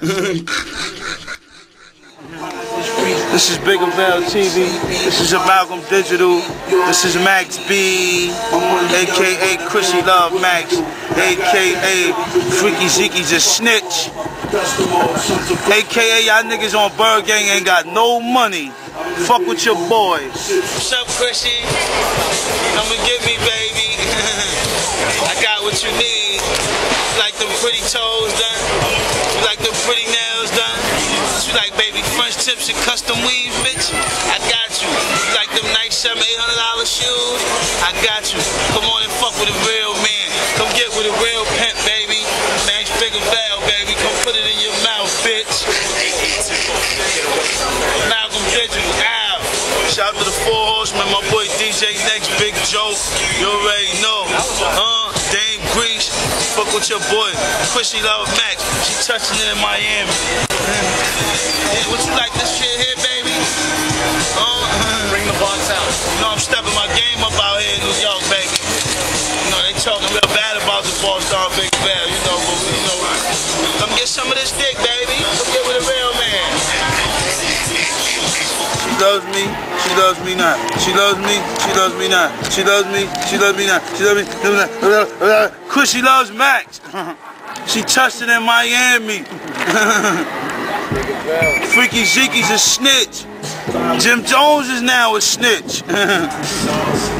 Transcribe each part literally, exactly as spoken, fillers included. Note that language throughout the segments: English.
This is Big Bell T V. This is Amalgam Digital. This is Max B, A K A Chrissy Love Max, A K A Freekey Zekey's a snitch, A K A y'all niggas on Bird Gang ain't got no money. Fuck with your boys. What's up, Chrissy? I'ma get me, baby. I got what you need. You like them pretty toes done? You like them pretty nails done? You like baby French tips and custom weave, bitch? I got you. You like them nice seven, eight hundred dollar shoes? I got you. Come on and fuck with a real man. Come get with a real pimp, baby. Max Biggaveli, baby. Come put it in your mouth, bitch. Amalgam Digital, ow. Shout out to the Four Horsemen, my boy D J Next, Big Joke. You already know. Uh, Dame Grease. Fuck with your boy. Chrissy Love Max. She touching it in Miami. Yeah, what you like this shit here, baby? Uh, Bring the box out. You know I'm stepping my game up out here in New York, baby. You know, they talking real bad about the four-star Big Bell, you know, but you know, come get some of this dick, baby. Come get with a real man. She loves me, she loves me not. She loves me, she loves me not. She loves me, she loves me not. She loves me, she loves me not. Chrissy loves Max. She touched it in Miami. Freekey Zekey's a snitch. Jim Jones is now a snitch.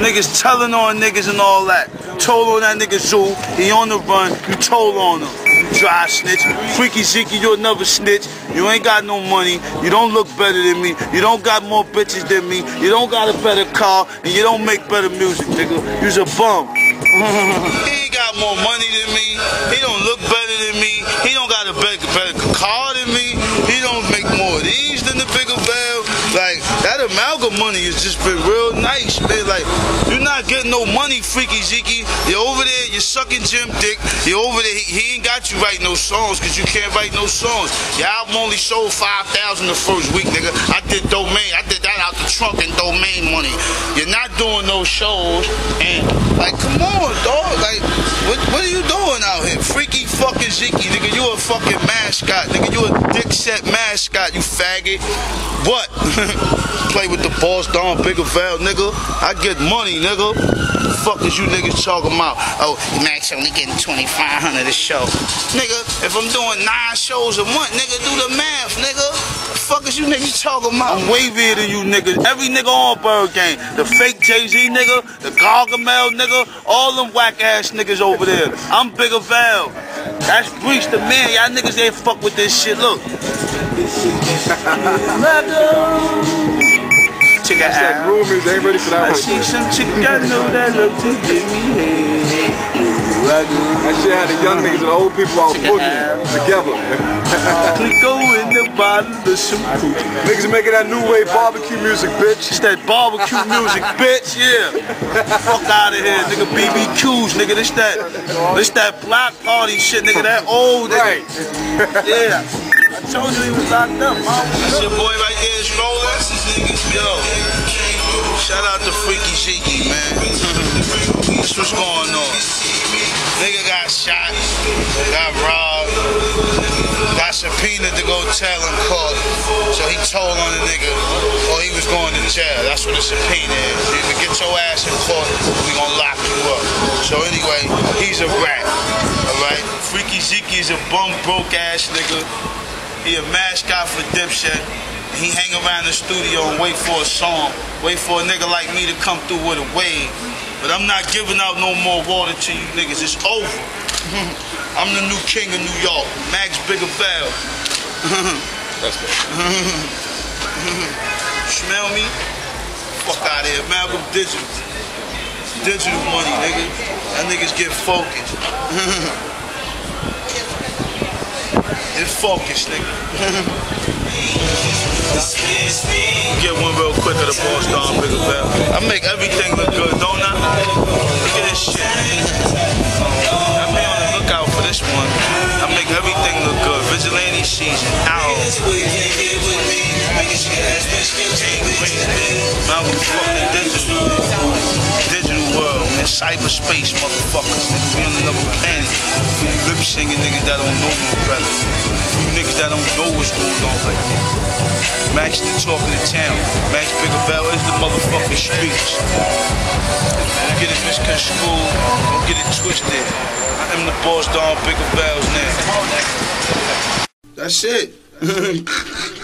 Niggas telling on niggas and all that. Told on that nigga Zul. He on the run. You told on him. Dry snitch. Freekey Zekey, you're another snitch. You ain't got no money. You don't look better than me. You don't got more bitches than me. You don't got a better car. And you don't make better music, nigga. You's a bum. He ain't got more money than me. He don't look better than me. He don't got a better, better car than me. He don't make more of these than the bigger valve. Like, that Amalgam money has just been real nice, man. Like, you're not getting no money, Freekey Zekey. You're over there, you're sucking Jim dick. You're over there, he, he ain't got you writing no songs because you can't write no songs. Your album only sold five thousand the first week, nigga. I did domain, I did that out the trunk and domain money. You're not doing no shows. And, like, come on, dog. Like, what, what are you doing out here? Freekey fucking Zekey, nigga. You a fucking mascot, nigga. You a dick set mascot, you faggot. What? Play with the boss, Don Biggaveli, nigga. I get money, nigga. The fuck is you niggas talking about? Oh, Max only getting twenty-five hundred a show. Nigga, if I'm doing nine shows a month, nigga, do the math, nigga. The fuck is you niggas talking about? I'm way bigger than you niggas. Every nigga on Bird Gang. The fake Jay-Z nigga, the Gargamel nigga, all them whack-ass niggas over there. I'm Biggaveli. That's Breach the man. Y'all niggas ain't fuck with this shit. Look. Check out that groove music. They ain't ready for that one. I see some chick I know that love to give me head. That shit had the young niggas and the old people all boogieing together. We go in the bottom of some food. Niggas making that new wave barbecue music, bitch. It's that barbecue music, bitch. Yeah. Fuck out of here, nigga. B B Qs, nigga. This that, this that block party shit, nigga. That old nigga. Right. Yeah. I told you he was locked up, mom. That's your boy right there is rolling. Yo, shout out to Freekey Zekey, man. That's what's going on. Nigga got shot, got robbed, got subpoenaed to go tell in court. So he told on the nigga, or he was going to jail. That's what a subpoena is. If you get your ass in court, we gonna lock you up. So anyway, he's a rat, alright? Freekey Zekey is a bum, broke ass nigga. He a mascot for Dipset. He hang around the studio and wait for a song. Wait for a nigga like me to come through with a wave. But I'm not giving out no more water to you niggas. It's over. I'm the new king of New York. Max Biggaveli. That's good. Smell me? Fuck out of here. Amalgam Digital. Digital money, nigga. That niggas get focused. It's focused, nigga. Get one real quick of the boss, Don Biggaveli. I make everything look good, don't I? Look at this shit. I be on the lookout for this one. I make everything look good. Vigilante season out. Amalgam fucking Digital. Digital world, man. Cyberspace, motherfuckers. We on another planet. Lip singing niggas that don't know no better. niggas that don't know what's going on like that. Max the talk of the town. Max Biggaveli is the motherfucking streets. Don't get it misconstrued, don't get it twisted. I am the boss, Don Biggaveli's now. That's it.